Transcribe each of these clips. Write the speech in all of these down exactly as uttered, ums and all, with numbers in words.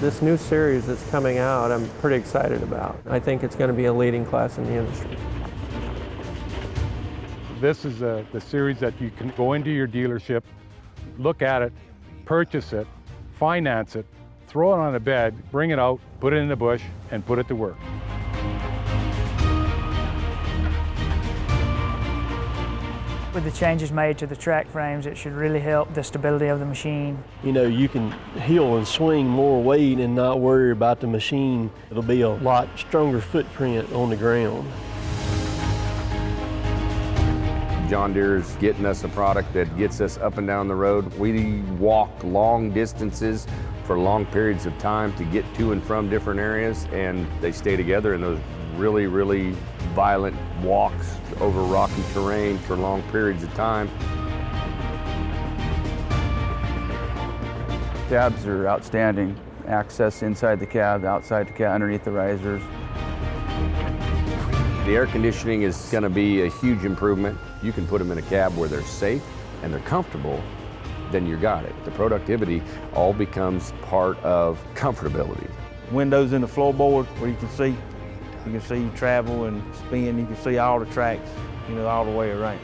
This new series that's coming out, I'm pretty excited about. I think it's going to be a leading class in the industry. This is a, the series that you can go into your dealership, look at it, purchase it, finance it, throw it on a bed, bring it out, put it in the bush, and put it to work. With the changes made to the track frames, it should really help the stability of the machine. You know, you can heel and swing more weight and not worry about the machine. It'll be a lot stronger footprint on the ground. John Deere's getting us a product that gets us up and down the road. We walk long distances for long periods of time to get to and from different areas, and they stay together in those really, really violent walks over rocky terrain for long periods of time. Cabs are outstanding. Access inside the cab, outside the cab, underneath the risers. The air conditioning is going to be a huge improvement. You can put them in a cab where they're safe and they're comfortable, then you got it. The productivity all becomes part of comfortability. Windows in the floorboard where you can see, you can see travel and spin, you can see all the tracks, you know, all the way around.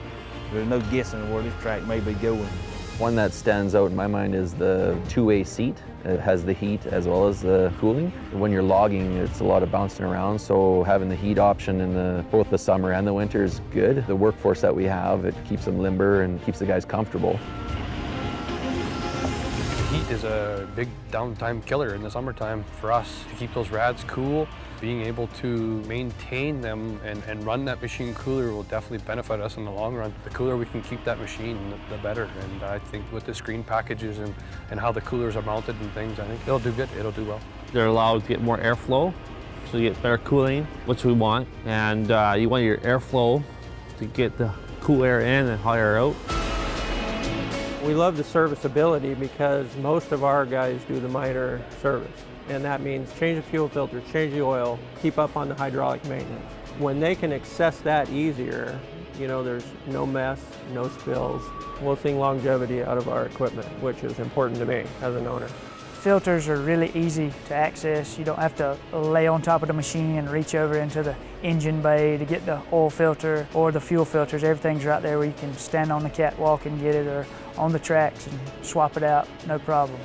There's no guessing where this track may be going. One that stands out in my mind is the two-way seat. It has the heat as well as the cooling. When you're logging, it's a lot of bouncing around, so having the heat option in the, both the summer and the winter is good. The workforce that we have, it keeps them limber and keeps the guys comfortable. Heat is a big downtime killer in the summertime for us. To keep those rads cool, being able to maintain them and, and run that machine cooler will definitely benefit us in the long run. The cooler we can keep that machine, the, the better. And I think with the screen packages and, and how the coolers are mounted and things, I think it'll do good, it'll do well. They're allowed to get more airflow, so you get better cooling, which we want. And uh, you want your airflow to get the cool air in and hot air out. We love the serviceability because most of our guys do the minor service. And that means change the fuel filter, change the oil, keep up on the hydraulic maintenance. When they can access that easier, you know, there's no mess, no spills. We'll see longevity out of our equipment, which is important to me as an owner. Filters are really easy to access. You don't have to lay on top of the machine and reach over into the engine bay to get the oil filter or the fuel filters. Everything's right there where you can stand on the catwalk and get it, or on the tracks and swap it out, no problem.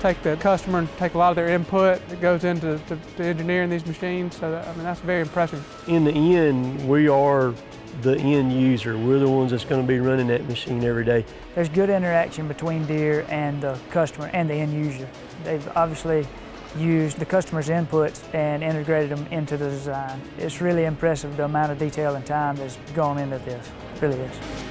Take the customer and take a lot of their input that goes into to, to engineering these machines. So that, I mean, that's very impressive. In the end, we are the end user. We're the ones that's going to be running that machine every day. There's good interaction between Deere and the customer and the end user. They've obviously used the customer's inputs and integrated them into the design. It's really impressive the amount of detail and time that's gone into this. It really is.